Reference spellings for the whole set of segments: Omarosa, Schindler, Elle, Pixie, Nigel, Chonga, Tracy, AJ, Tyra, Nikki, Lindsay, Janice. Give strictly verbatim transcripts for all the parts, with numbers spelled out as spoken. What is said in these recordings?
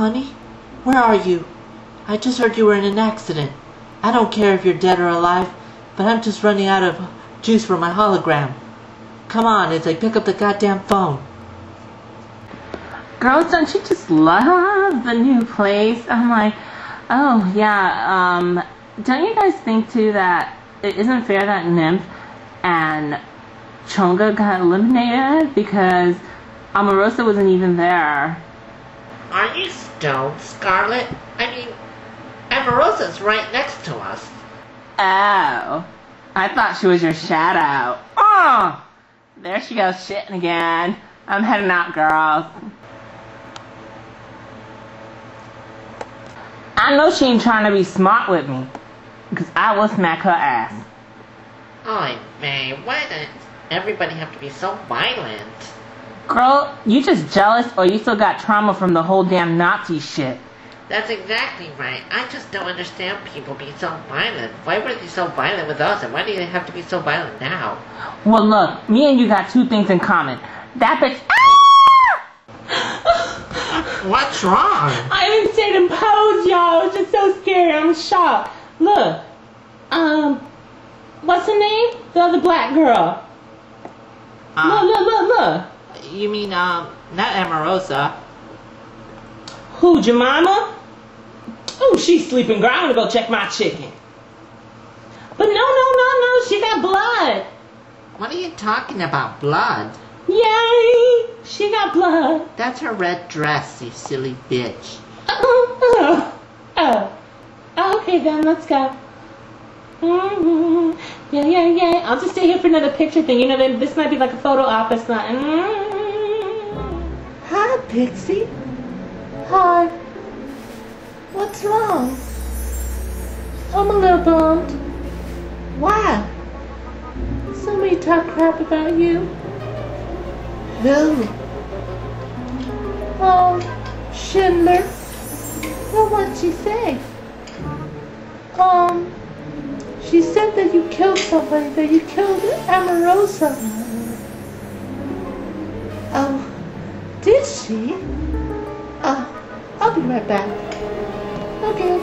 honey? Where are you? I just heard you were in an accident. I don't care if you're dead or alive, but I'm just running out of juice for my hologram. Come on, it's like pick up the goddamn phone. Girls, don't you just love the new place? I'm like, oh yeah, um, don't you guys think too that it isn't fair that Nymph and Chonga got eliminated because Omarosa wasn't even there? Aren't you stoned, Scarlet? I mean, Omarosa's right next to us. Oh, I thought she was your shadow. Oh, there she goes shitting again. I'm heading out, girls. I know she ain't trying to be smart with me, because I will smack her ass. Oh, May, why does everybody have to be so violent? Girl, you just jealous or you still got trauma from the whole damn Nazi shit. That's exactly right. I just don't understand people being so violent. Why were they so violent with us, and why do they have to be so violent now? Well, look, me and you got two things in common. That bitch... What's wrong? I'm in state and pose, y'all. It's just so scary. I'm shocked. Look. Um, what's her name? The other black girl. Um, look, look, look, look. You mean, um, not Omarosa. Who, Jemima? Oh, she's sleeping, girl. I'm gonna go check my chicken. But no, no, no, no. She got blood. What are you talking about, blood? Yay! She got blood. That's her red dress, you silly bitch. Oh, oh, oh. Okay then, let's go. Mm-hmm. Yeah, yeah, yeah. I'll just stay here for another picture thing. You know, this might be like a photo op or something. Mm-hmm. Hi, Pixie. Hi. What's wrong? I'm a little bummed. Why? Somebody talk crap about you. No. Um, Schindler, what would she say? Um, she said that you killed somebody, that you killed Omarosa. Oh, did she? Oh, I'll be right back. Okay.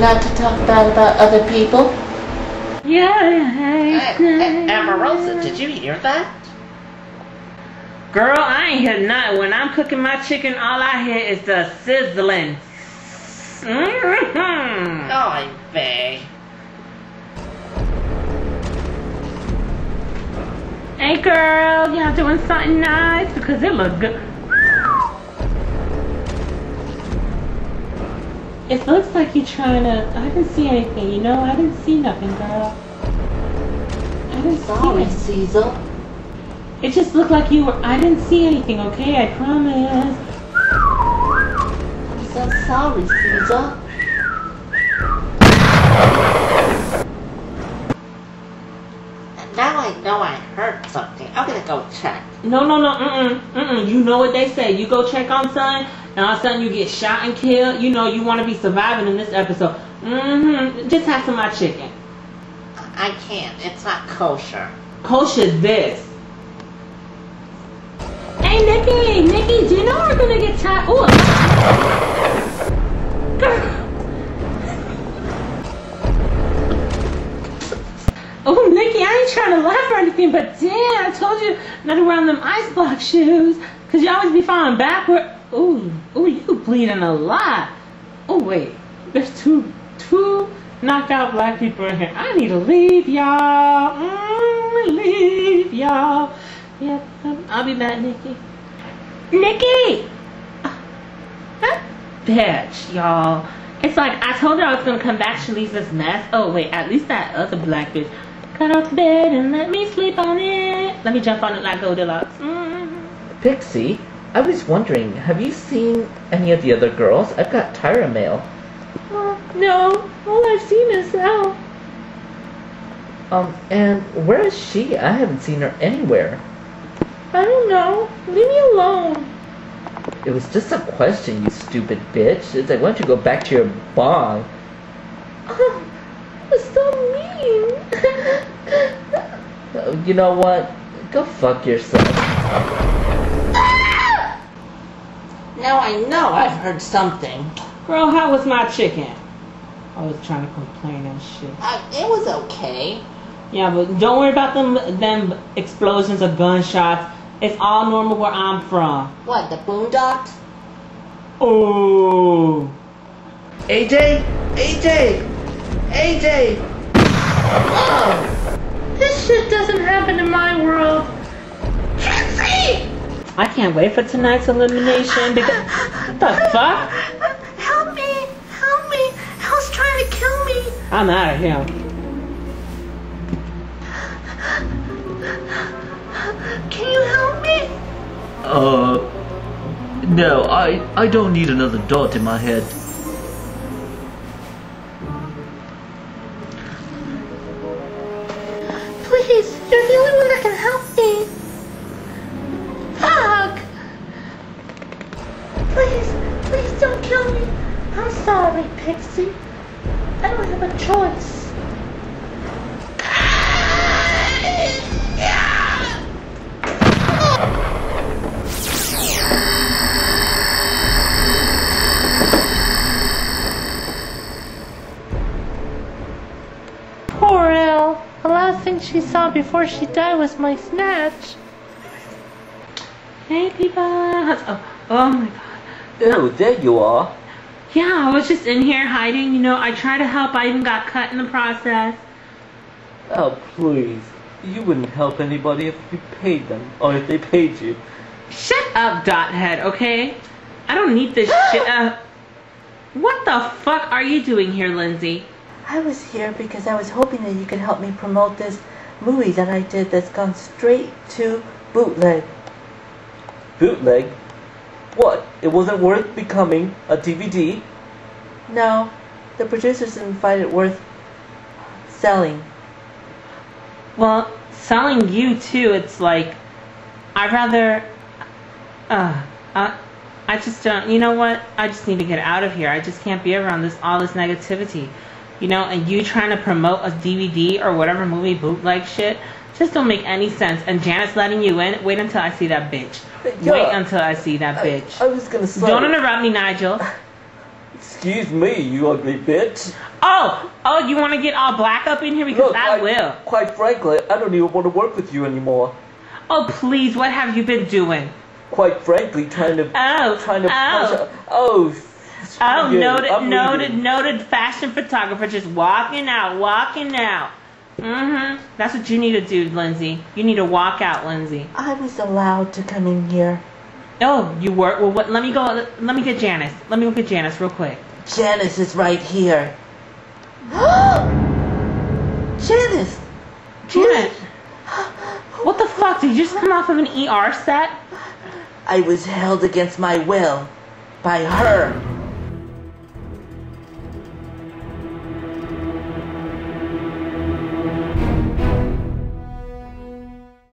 Not to talk bad about other people. Yeah. Hey, hey, Omarosa, did you hear that? Girl, I ain't hear nothing. When I'm cooking my chicken, all I hear is the sizzling. Mm-hmm. Oh, babe. Hey, girl, y'all doing something nice? Because it look good. It looks like you're trying to... I didn't see anything, you know? I didn't see nothing, girl. I didn't Sorry, see anything. Sorry, Caesar. It just looked like you were... I didn't see anything, okay? I promise. I'm so sorry, Caesar. And now I know I heard something. I'm gonna go check. No, no, no, mm-mm, mm-mm. You know what they say. You go check on son. And all of a sudden you get shot and killed. You know, you want to be surviving in this episode. Mm-hmm. Just have some of my chicken. I can't. It's not kosher. Kosher's this. Hey, Nikki. Nikki, do you know we're going to get tired? Ooh. Oh, Nikki, I ain't trying to laugh or anything, but damn, I told you not to wear them ice block shoes. Because you always be falling backward. Ooh, ooh, you bleeding a lot. Oh wait, there's two, two knockout black people in here. I need to leave, y'all. Mm, leave, y'all. Yep, yeah, I'll be back, Nikki. Nikki, oh, that bitch, y'all. It's like I told her I was gonna come back. She leaves this mess. Oh wait, at least that other black bitch got off the bed and let me sleep on it. Let me jump on it like Goldilocks. Mm. Pixie. I was wondering, have you seen any of the other girls? I've got Tyra mail. Uh, no, all I've seen is Elle. Um, and where is she? I haven't seen her anywhere. I don't know. Leave me alone. It was just a question, you stupid bitch. It's like, why don't you go back to your bong? Oh, that's so mean. You know what? Go fuck yourself. Ah! Now I know I've heard something. Girl, how was my chicken? I was trying to complain and shit. Uh, it was okay. Yeah, but don't worry about them, them explosions or gunshots. It's all normal where I'm from. What, the boondocks? Oh. A J? A J! A J! Oh! This shit doesn't happen in my world. Tracy! I can't wait for tonight's elimination because... What the fuck? Help me! Help me! Hell's trying to kill me! I'm out of here. Can you help me? Uh... No, I, I don't need another dot in my head. Please, you're the only one that can help me. Fuck! Please, please don't kill me. I'm sorry, Pixie. I don't have a choice. She saw before she died was my snatch. Hey, people. Oh, oh my god. Oh, there you are. Yeah, I was just in here hiding. You know, I tried to help. I even got cut in the process. Oh, please. You wouldn't help anybody if you paid them, or if they paid you. Shut up, Dothead, okay? I don't need this shit. Uh, what the fuck are you doing here, Lindsay? I was here because I was hoping that you could help me promote this movie that I did that's gone straight to bootleg. Bootleg? What? It wasn't worth becoming a D V D? No. The producers didn't find it worth selling. Well, selling you too, it's like, I'd rather... Uh, I, I just don't... You know what? I just need to get out of here. I just can't be around this all this negativity. You know, and you trying to promote a D V D or whatever movie bootleg shit just don't make any sense. And Janice letting you in, wait until I see that bitch. Yeah, wait until I see that I, bitch. I was gonna say. Don't interrupt me, Nigel. Excuse me, you ugly bitch. Oh, oh, you want to get all black up in here? Because Look, I, I will. Quite frankly, I don't even want to work with you anymore. Oh, please, what have you been doing? Quite frankly, trying to. Oh, trying to. Oh. Oh. Oh, noted, I'm noted, reading. noted fashion photographer just walking out, walking out. Mm-hmm. That's what you need to do, Lindsay. You need to walk out, Lindsay. I was allowed to come in here. Oh, you were? Well, what, let me go, let me get Janice. Let me go get Janice real quick. Janice is right here. Janice! Janice! What the fuck? Did you just come off of an E R set? I was held against my will by her.